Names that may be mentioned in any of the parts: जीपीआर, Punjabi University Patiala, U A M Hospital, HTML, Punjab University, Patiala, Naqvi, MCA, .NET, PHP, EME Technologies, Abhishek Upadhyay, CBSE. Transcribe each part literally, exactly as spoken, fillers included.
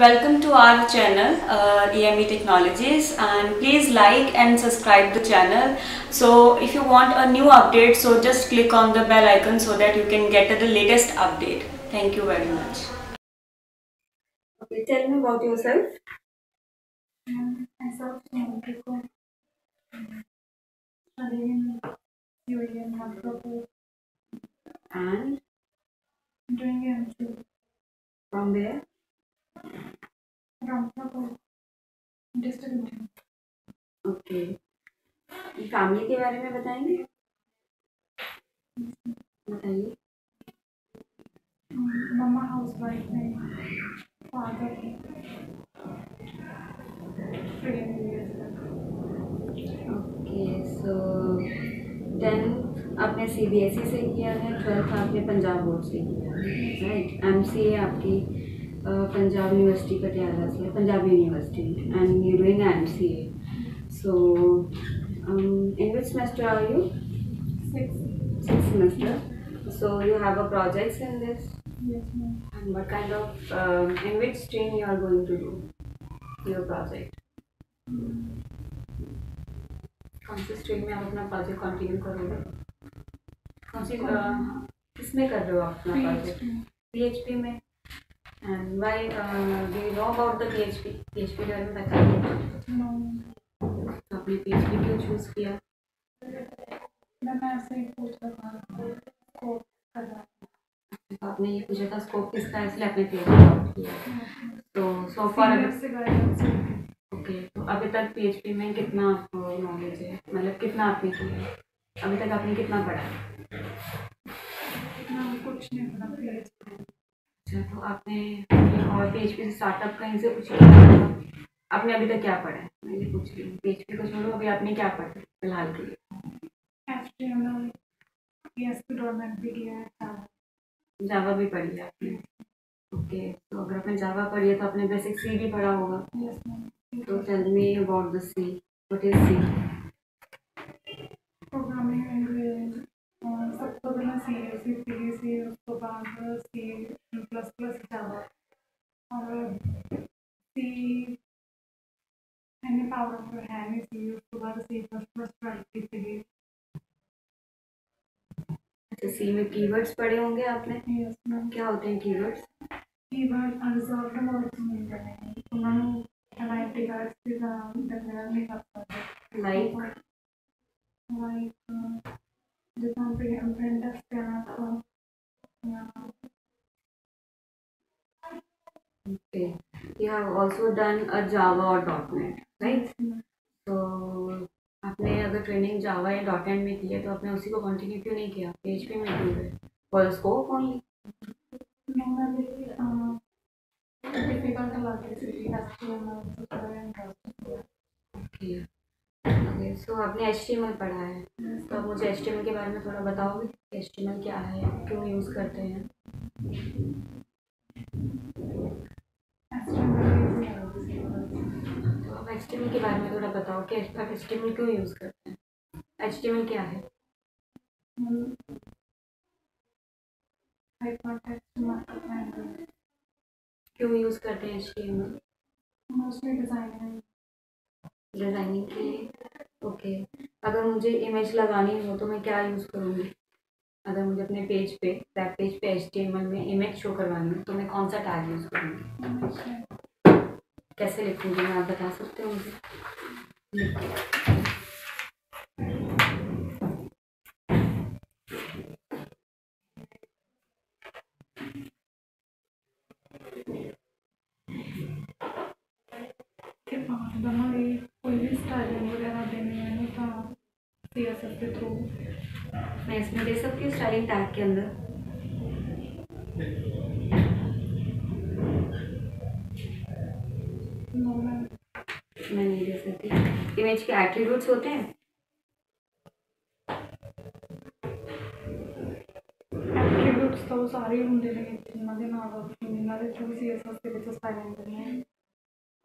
Welcome to our channel uh, E M E Technologies, and please like and subscribe the channel. So if you want a new update, so just click on the bell icon so that you can get the latest update. Thank you very much. Okay, tell me about yourself. Um, myself, I'm Rico. I live in U A M Hospital. And? I'm doing M C A. From there? Okay. Family के बारे में बताएंगे? बताइए. मम्मा housewife है, father freelancer. Okay, so tenth आपने CBSE से किया है, ट्वेल्थ आपने पंजाब बोर्ड से किया है, राइट. एमसीए आपकी Uh, Punjab University Patiala, Punjabi University, and you're doing M C A. So, um, in which semester are you? Sixth. Sixth semester. So you have a projects in this. Yes, ma'am. And what kind of, uh, in which stream you are going to do your project? कौन से stream में आप अपना project continue करोगे? कौन सी किसमें कर रहे हो आप अपना project? P H P में. And why uh, do you know about the P H P? P H P के बारे में पता है? No. आपने P H P क्यों choose किया? मैं ऐसे ही पूछ रहा था. Scope का था. आपने ये पूछा था scope किसका, इसलिए आपने P H P किया. तो so far okay, तो अभी तक P H P में कितना आपको knowledge है? मतलब कितना आपने किया? अभी तक आपने कितना पढ़ा? ना कुछ नहीं पढ़ा P H P. तो आपने और P H P से स्टार्टअप कहीं से कुछ आपने अभी तक क्या पढ़ा है? मैंने पूछ लिया P H P को छोड़ो, अभी आपने क्या पढ़ा है फिलहाल के लिए? जावा भी पढ़ी है आपने. ओके, तो अगर आपने जावा पढ़ी है तो आपने बेसिक सी भी पढ़ा होगा. तो tell me about the C, what is C? Programming language. सबसे पहले सी है, फिर सी सी, उसके बाद सी प्लस प्लस जावा और सी एनी पावर ऑफ है नहीं सी, उसके बाद सी प्लस प्लस पढ़ती थी. अच्छा, सी में कीवर्ड्स पढ़े होंगे आपने. Yes ma'am. क्या होते हैं कीवर्ड्स? कीवर्ड अनसॉल्व्ड वर्ड्स मिलते हैं उन्होंने लाइक कीवर्ड्स के अंदर में करता है. लाइक लाइक जैसे हम पे हम फ्रेंड्स के नाम. Okay, you have also done a Java or .NET, right? So आपने अगर ट्रेनिंग Java या .NET में की है तो आपने उसी को कंटिन्यू क्यों नहीं किया P H P में? क्यों गए for scope only? Okay, so आपने H T M L पढ़ा है, तो आप मुझे H T M L के बारे में थोड़ा बताओगे. H T M L क्या है, क्यों यूज़ करते हैं? H T M L के बारे में थोड़ा बताओ कि आप H T M L क्यों यूज़ करते हैं. H T M L क्या है? High context markup language. क्यों यूज़ करते हैं H T M L? Mostly designing designing के लिए. ओके, अगर मुझे इमेज लगानी हो तो मैं क्या यूज़ करूँगी? अगर मुझे अपने पेज पे वेब पेज पे H T M L में इमेज शो करवानी है तो मैं कौन सा टैग यूज़ करूँगी? कैसे लिखूँगी मैं, आप बता सकते हो मुझे? के बाद हमारी कोई भी स्टाइलिंग वगैरह देनी है ना तो दे सकते थ्रू. मैं इसमें दे सकती हूँ स्टाइलिंग टैग के अंदर. मैं नहीं दे सकती. इमेज के एट्रीब्यूट्स होते हैं. एट्रीब्यूट्स तो सारे होंगे लेकिन मजे ना आ जाते हैं ना तो थोड़ी सी ऐसा उसके बीच स्टाइल करनी है.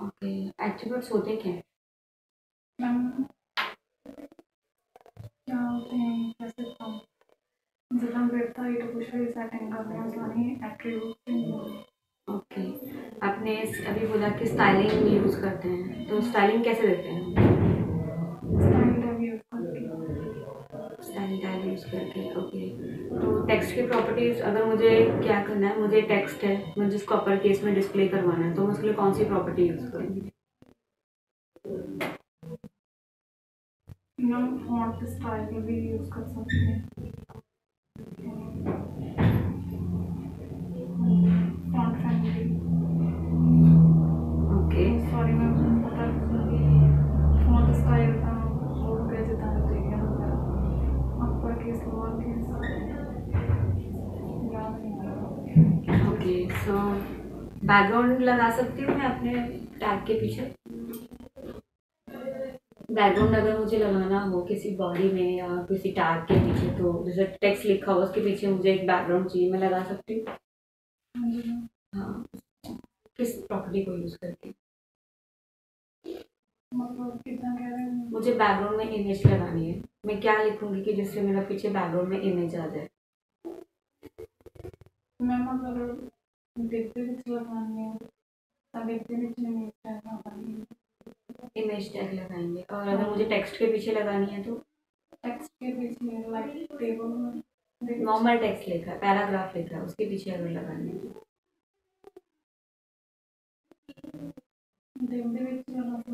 ओके, एट्रीब्यूट्स होते क्या हैं? मैम क्या होते हैं जैसे हम जब हम बैठता है तो कुछ भी सेटिंग करते हैं उसमें एट्रीब्यूट्स. ओके, आप आपने अभी बोला कि स्टाइलिंग यूज़ करते हैं, तो स्टाइलिंग कैसे देते हैं? स्टाइल टैग यूज़ करके। ओके, तो टेक्स्ट की प्रॉपर्टीज़, अगर मुझे क्या करना है, मुझे टेक्स्ट है मुझे जिसको अपर केस में डिस्प्ले करवाना है, तो उसके लिए कौन सी प्रॉपर्टी यूज़ करेंगे? हम फॉन्ट स्टाइल भी यूज़ कर सकते हैं, फॉन्ट फैमिली। ओके, सॉरी मैं पता नहीं फॉन्ट स्टाइल का और कैसे था देखिए हमारा upper case lower case. Okay, so background लगा सकती हूँ मैं अपने टैग के पीछे। बैकग्राउंड अगर मुझे लगाना हो किसी बॉडी में या किसी टैग के पीछे, तो जैसे टेक्स्ट लिखा हो उसके पीछे मुझे एक बैकग्राउंड चाहिए, मैं लगा सकती हूँ? हाँ, किस प्रॉपर्टी को यूज़ करके? मुझे बैकग्राउंड में इमेज लगानी है, मैं क्या लिखूँगी कि जिससे मेरा पीछे बैकग्राउंड में इमेज आ जाए? इमेज टैग लगाएंगे। और अगर मुझे टेक्स्ट के पीछे लगानी है तो टेक्स्ट के पीछे लाइक टेबल में नॉर्मल टेक्स्ट लिखा है, पैराग्राफ लिखा है, उसके पीछे अगर लगानी है तो